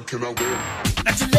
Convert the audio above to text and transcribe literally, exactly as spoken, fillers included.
skunk killer will.